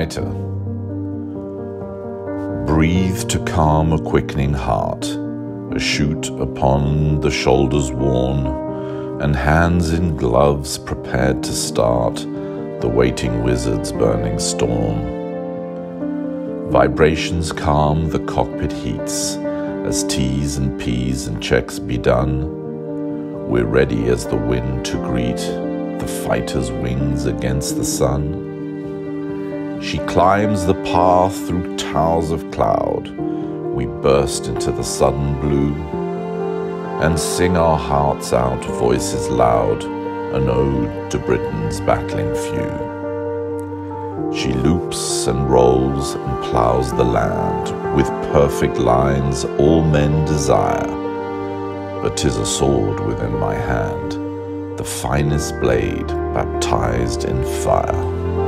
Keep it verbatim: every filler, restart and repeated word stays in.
fighter. Breathe to calm a quickening heart, a shoot upon the shoulders worn, and hands in gloves prepared to start the waiting wizard's burning storm. Vibrations calm the cockpit heats, as T's and P's and checks be done. We're ready as the wind to greet the fighter's wings against the sun. She climbs the path through towers of cloud. We burst into the sudden blue and sing our hearts out, voices loud, an ode to Britain's battling few. She loops and rolls and ploughs the land with perfect lines all men desire. But 'tis a sword within my hand, the finest blade baptized in fire.